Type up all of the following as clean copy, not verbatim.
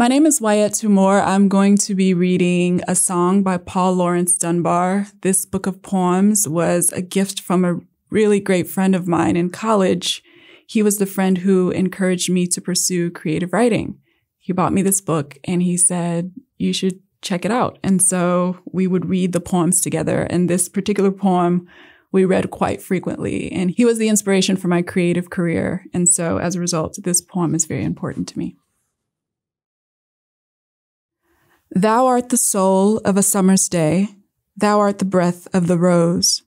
My name is Wayétu Moore. I'm going to be reading a song by Paul Laurence Dunbar. This book of poems was a gift from a really great friend of mine in college. He was the friend who encouraged me to pursue creative writing. He bought me this book and he said, you should check it out. And so we would read the poems together. And this particular poem we read quite frequently. And he was the inspiration for my creative career. And so as a result, this poem is very important to me. Thou art the soul of a summer's day. Thou art the breath of the rose.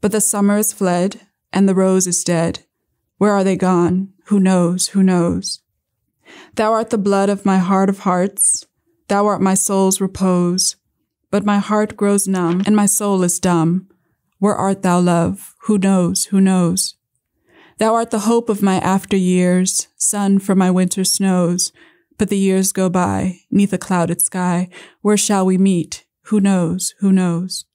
But the summer is fled, and the rose is dead. Where are they gone? Who knows? Who knows? Thou art the blood of my heart of hearts. Thou art my soul's repose. But my heart grows numb, and my soul is dumb. Where art thou, love? Who knows? Who knows? Thou art the hope of my after years, sun for my winter snows. But the years go by, neath a clouded sky. Where shall we meet? Who knows? Who knows?